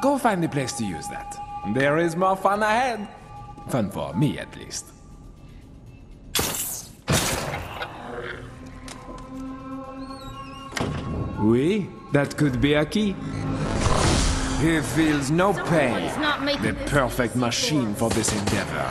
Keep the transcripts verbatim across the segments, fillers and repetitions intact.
Go find a place to use that. There is more fun ahead. Fun for me, at least. Oui, that could be a key. He feels no pain. The perfect machine for this endeavor.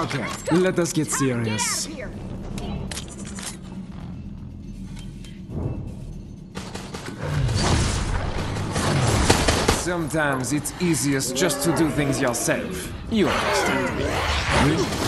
Okay, let us get serious. Get out of here. Sometimes it's easiest just to do things yourself. You understand me. Hmm?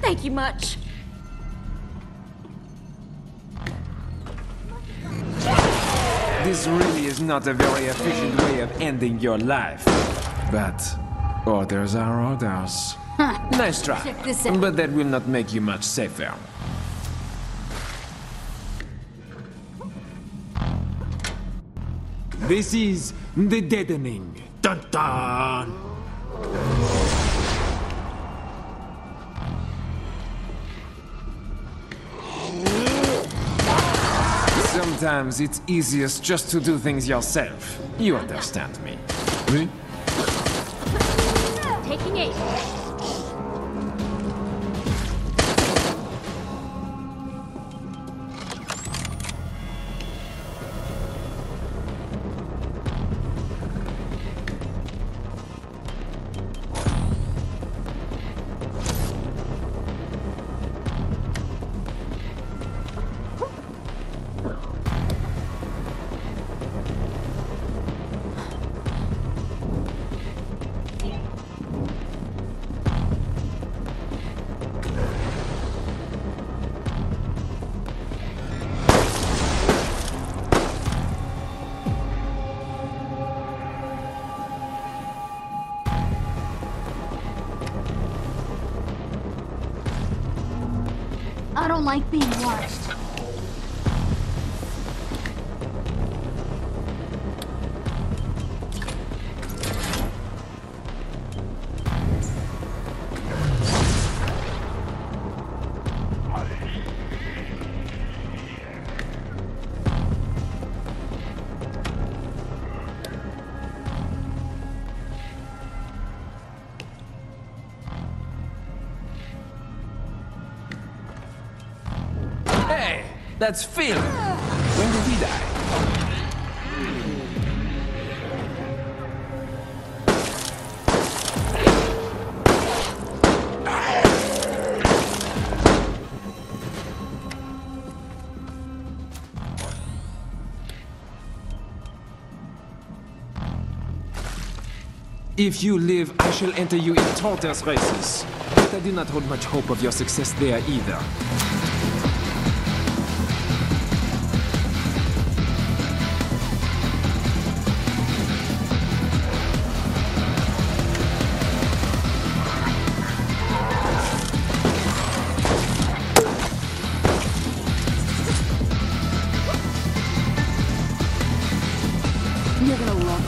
Thank you much. This really is not a very efficient way of ending your life. But orders are orders. Huh. Nice try. Check this out. But that will not make you much safer. This is the deadening. Dun dun! Sometimes it's easiest just to do things yourself. You understand me. Me? Taking it. I don't like being watched. That's Phil. When did he die? If you live, I shall enter you in tortoise races. But I do not hold much hope of your success there either.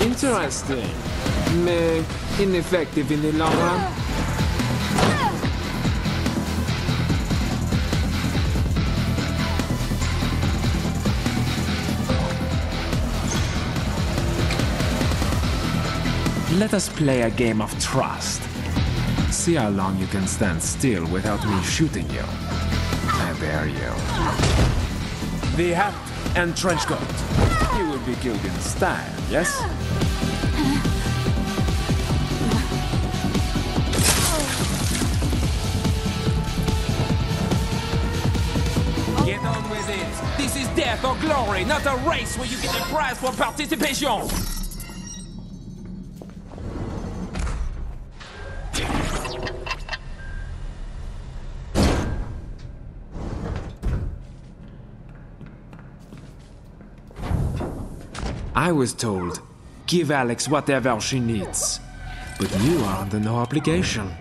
Interesting, but ineffective in the long run. Let us play a game of trust. See how long you can stand still without me shooting you. I dare you. The hat and trench coat. You will be killed in style, yes? Get on with it. This is death or glory, not a race where you get a prize for participation. I was told, give Alex whatever she needs. But you are under no obligation.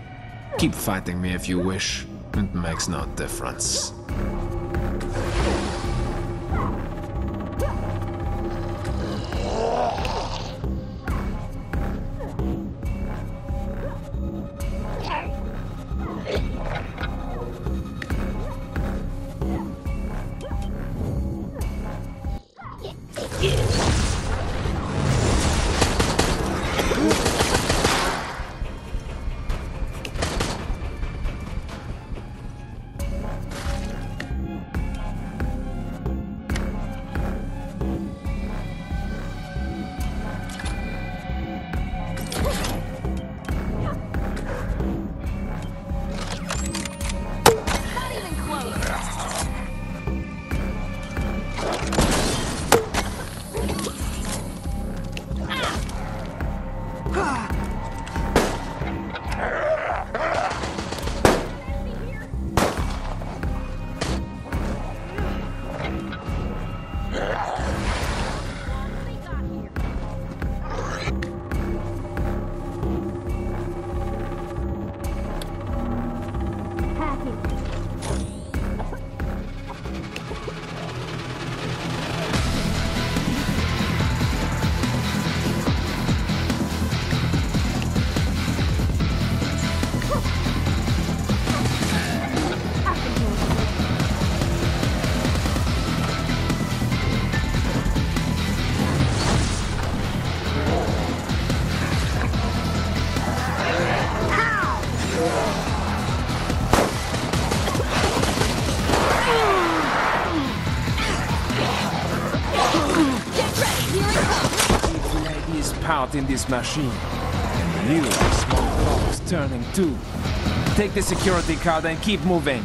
Keep fighting me if you wish. It makes no difference. Out in this machine, and you are small dogs turning too. Take the security card and keep moving.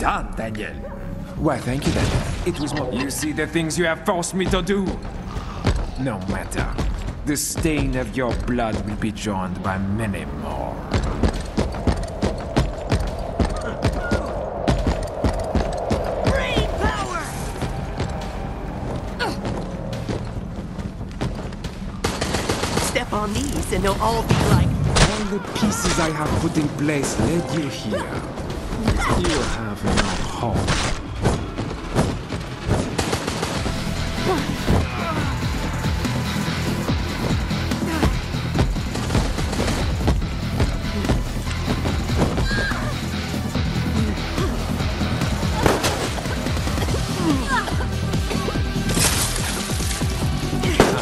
Done, Daniel. Why, thank you, Daniel. It was more... You see the things you have forced me to do? No matter. The stain of your blood will be joined by many more. Power! Step on these and they'll all be like... All the pieces I have put in place led you here. You have no hope.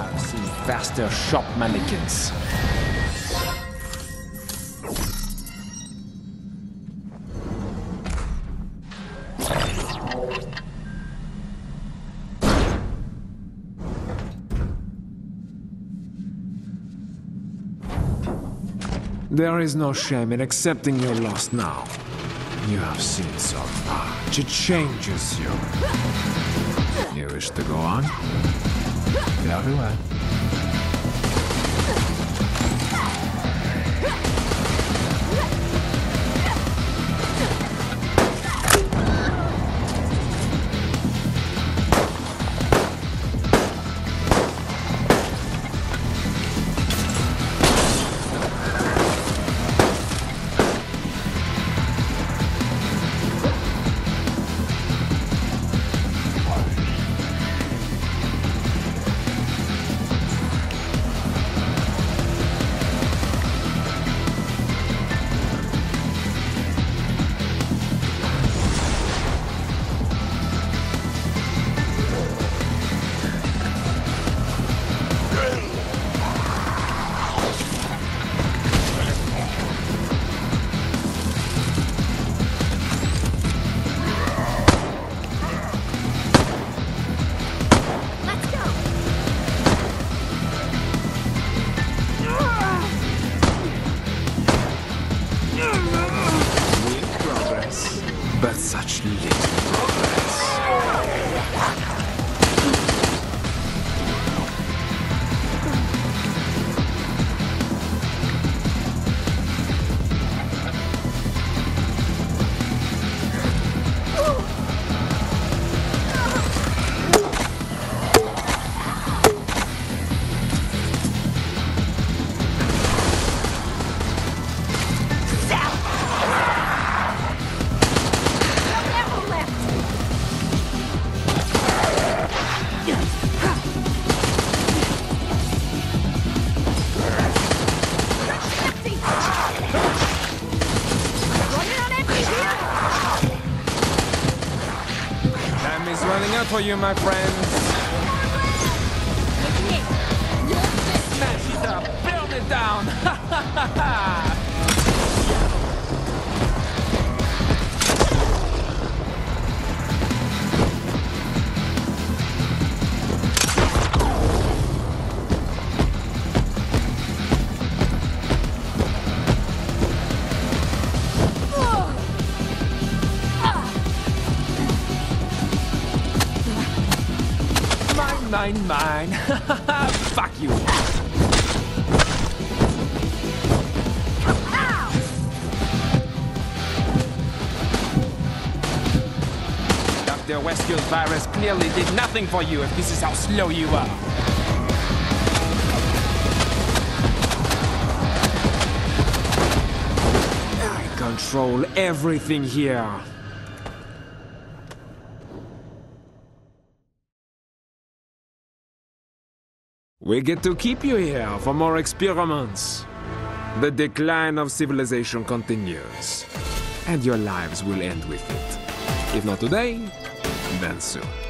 I've seen faster shop mannequins. There is no shame in accepting your loss now. You have seen so much. It changes you. You wish to go on? Very well. For you, my friends. Smash it up, burn it down. Ha ha ha ha! Mine, mine. Fuck you. Ow! Doctor Westfield's virus clearly did nothing for you if this is how slow you are. I control everything here. We get to keep you here for more experiments. The decline of civilization continues, and your lives will end with it. If not today, then soon.